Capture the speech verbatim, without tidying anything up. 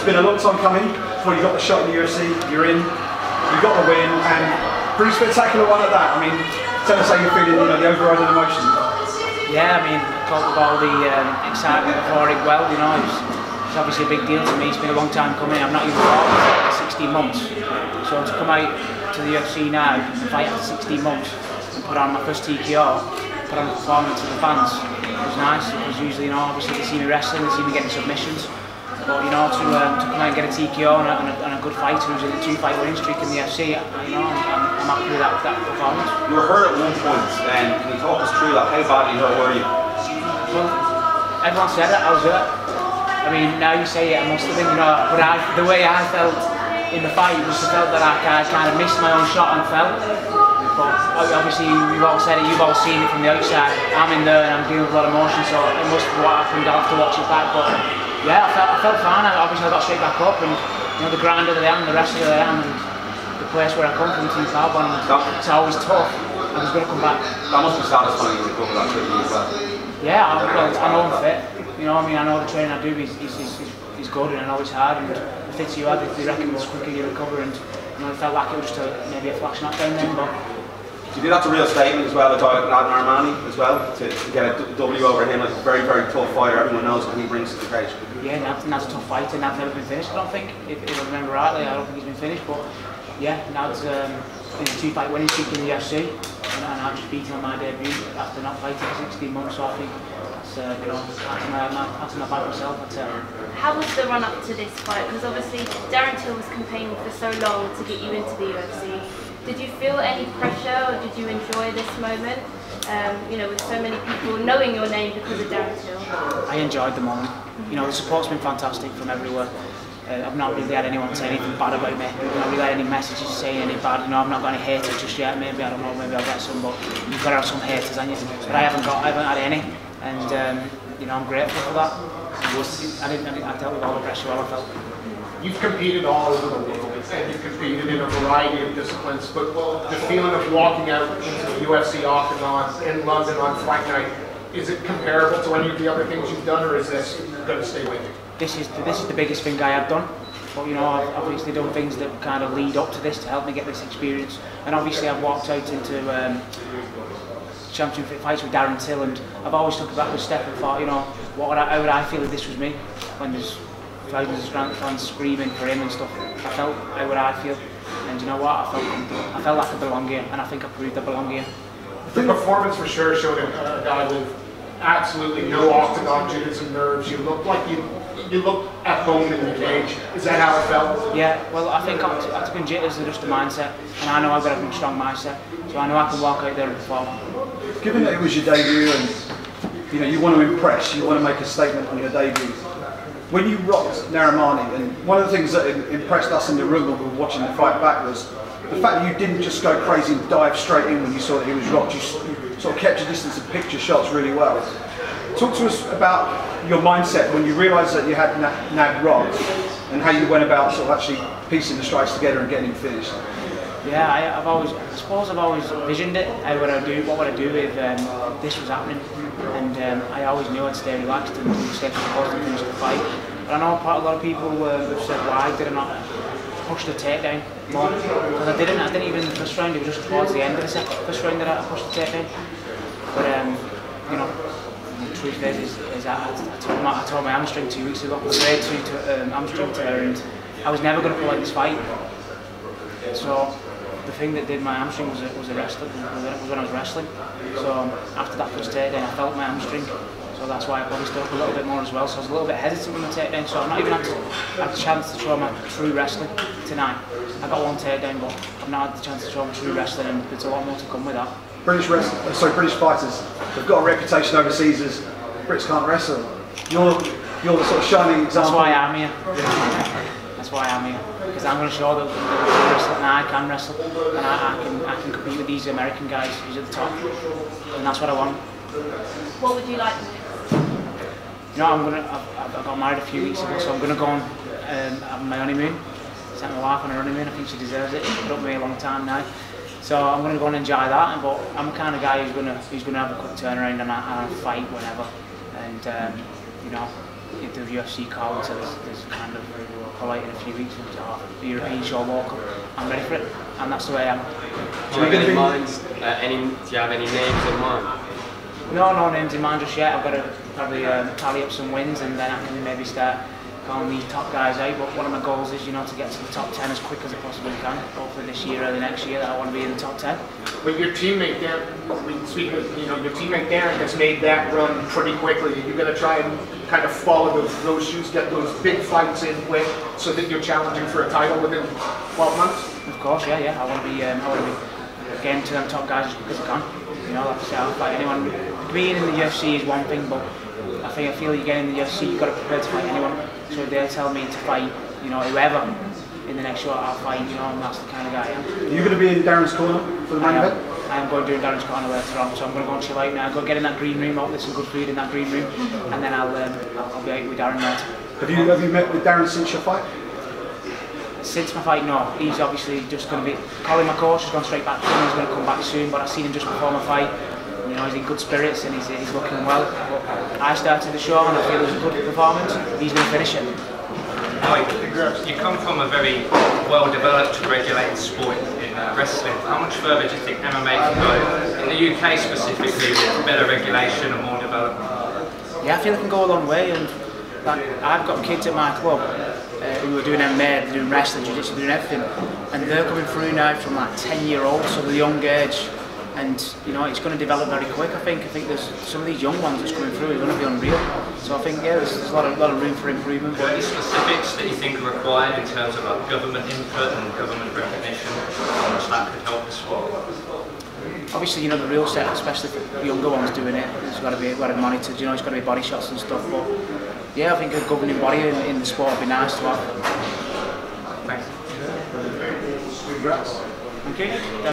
It's been a long time coming before you got the shot in the U F C, you're in, you got the win, and pretty spectacular one at that. I mean, tell us how you're feeling, you know, the overriding emotion. Yeah, I mean, talk about the um, excitement before it, well, you know, it's, it's obviously a big deal to me. It's been a long time coming. I'm not even fought for sixteen months. So to come out to the U F C now and fight after sixteen months and put on my first T K O, put on a performance to the fans, it was nice. It was usually, you know, obviously they see me wrestling, they see me getting submissions, but you know, to, um, to come out and get a T K O and a, and a, and a good fighter who's in a two-fight winning streak in the U F C, I, you know, I'm, I'm happy with that, that performance. You were hurt at one point, and can you talk us through that? How badly hurt were you? Well, everyone said that I was hurt. I mean, now you say it, I must have been, you know, but I, the way I felt in the fight was I felt that I, I kind of missed my own shot and fell. But obviously, we've all said it, you've all seen it from the outside. I'm in there and I'm dealing with a lot of emotion, so it must be what happened. I'll have to watch it back. But yeah, I felt, I felt fine. I, obviously, I got straight back up, and you know, the grinder that I am, the wrestler that I am, and the place where I come from, Team Carbon, it's always tough. I was going to come back. That must be satisfying to recover that quickly as well. Yeah, I, well, I know I'm fit. You know, I mean, I know the training I do is is, is, is good, and I know it's hard. And the fitter you are, they, they reckon the quicker you recover. And you know, it felt like it was just a, maybe a flash knock down then, but. You did, that's a real statement as well about Vladimir Armani as well, to, to get a W over him. Like, a very, very tough fighter. Everyone knows what he brings to the cage. Yeah, Nad's, Nad's a tough fighter. Nad's never been finished, I don't think. If, if I remember rightly, I don't think he's been finished. But yeah, Nad's um, been a two-fight winning streak in the U F C, and, and I just beat him on my debut after not fighting for sixteen months. So I think that's uh, you know, that's my bad myself, I'd tell you. How was the run-up to this fight? Because obviously Darren Till was campaigning for so long to get you into the U F C. Did you feel any pressure, or did you enjoy this moment? Um, you know, with so many people knowing your name because of Darren Till. I enjoyed the moment. You know, the support's been fantastic from everywhere. Uh, I've not really had anyone say anything bad about me. I've not really had any messages saying any bad. You know, I've not got any haters just yet. Maybe I don't know. Maybe I'll get some, but you've got to have some haters, haven't you? But I haven't got. I haven't had any, and um, you know, I'm grateful for that. I didn't. I, didn't, I dealt with all the pressure well. I felt. You've competed all over the world, and you've competed in a variety of disciplines, but well, the feeling of walking out into the U F C octagon in London on fight night, is it comparable to any of the other things you've done, or is this going to stay with you? This is the, this is the biggest thing I have done, but you know, I've obviously done things that kind of lead up to this to help me get this experience, and obviously I've walked out into um, championship fights with Darren Till, and I've always took a backward step and thought, you know, what would I, how would I feel if this was me? When there's thousands of fans screaming for him and stuff. I felt how would I feel, and you know what, I felt I felt like I belong here, and I think I proved I belong here. The performance for sure showed a guy with absolutely no octagon jitters and nerves. You looked like you you looked at home in the cage. Is that how it felt? Yeah. Well, I think octagon jitters are just a mindset, and I know I've got a strong mindset, so I know I can walk out there and perform. Given that it was your debut, and you know you want to impress, you want to make a statement on your debut. When you rocked Narimani, and one of the things that impressed us in the room when we were watching the fight back was the fact that you didn't just go crazy and dive straight in when you saw that he was rocked. You sort of kept your distance and picked your shots really well. Talk to us about your mindset when you realised that you had Nad rocked, and how you went about sort of actually piecing the strikes together and getting him finished. Yeah, I, I've always, I suppose I've always envisioned it. How would I do? What would I do if um, this was happening? And um, I always knew I'd stay relaxed and stay composed and finish the fight. But I know quite a lot of people uh, have said, why did I not push the takedown more? Because I didn't, I didn't even in the first round, it was just towards the end of the second, first round that I pushed the takedown. But um, you know, the truth is, is, is I, I, tore my, I tore my hamstring two weeks ago, I grade two to, um, hamstring tear, and I was never going to pull out this fight. So the thing that did my hamstring was a, was a wrestling, was when I was wrestling. So um, after that first takedown, I felt my hamstring. So that's why I probably stuck a little bit more as well. So I was a little bit hesitant with my takedown. So I've not even had, to, had the chance to throw my true wrestling tonight. I got one takedown, but I've not had the chance to throw my true wrestling, and there's a lot more to come with that. British wrestlers, sorry, British fighters, they've got a reputation overseas as Brits can't wrestle. You're, you're the sort of shining example. That's why I'm here. That's why I'm here. Because I'm going to show that I can wrestle, and I can wrestle, and I, I, can, I can compete with these American guys who's at the top, and that's what I want. What would you like to do? You know, I'm going to, I've, I got married a few weeks ago, so I'm going to go on um, have my honeymoon. I sent my wife on her honeymoon, I think she deserves it, she's been up with me a long time now. So I'm going to go and enjoy that, but I'm the kind of guy who's going to, who's going to have a quick turnaround, and I, I'll fight whenever, and um, you know, if the U F C calls, so there's, there's kind of alright in a few weeks, and I'll have a European show walk up. I'm ready for it, and that's the way I am. Do you have any minds, uh, any, do you have any names in mind? No, no names in mind just yet. I've got to probably um, tally up some wins, and then I can maybe start calling these top guys out. But one of my goals is, you know, to get to the top ten as quick as I possibly can. Hopefully this year, early next year, that I want to be in the top ten. But your teammate Darren, you know, your teammate Darren has made that run pretty quickly. You're going to try and kind of follow those, those shoes, get those big fights in quick, so that you're challenging for a title within twelve months. Of course, yeah, yeah. I want to be, um, I want to be getting to them top guys as quick as I can. You know, like I said, I'll fight anyone. Being in the U F C is one thing, but I think I feel you get in the U F C, you've got to prepare to fight anyone. So if they tell me to fight, you know, whoever in the next shot, I'll fight, you know, and that's the kind of guy I am. Are you going to be in Darren's corner for the main event? I am going to do Darren's corner later on, so I'm going to go and chill out now. Go get in that green room, I'll get some good food in that green room, and then I'll um, I'll be out with Darren later. Have you have you met with Darren since your fight? Since my fight, no. He's obviously just going to be calling my coach. He's gone straight back to him. He's going to come back soon, but I've seen him just before my fight. You know, he's in good spirits and he's, he's looking well. But I started the show and I feel it was a good performance. He's going to finish it. Mike, you come from a very well-developed, regulated sport in uh, wrestling. How much further do you think M M A can go? In the U K specifically, with better regulation and more development? Yeah, I feel it can go a long way. And like, I've got kids at my club uh, who are doing M M A, they're doing wrestling, jiu-jitsu, doing everything. And they're coming through now from like ten year olds, so the young age. And you know, it's going to develop very quick. I think I think there's some of these young ones that's coming through are going to be unreal. So I think yeah, there's, there's a lot of lot of room for improvement. But any specifics that you think are required in terms of like government input and government recognition, how much that could help us for? Obviously, you know, the real set, especially for younger ones doing it, it's got to be got to be monitored. You know, it's got to be body shots and stuff. But yeah, I think a governing body in, in the sport would be nice to have. Thanks. Congrats. Okay.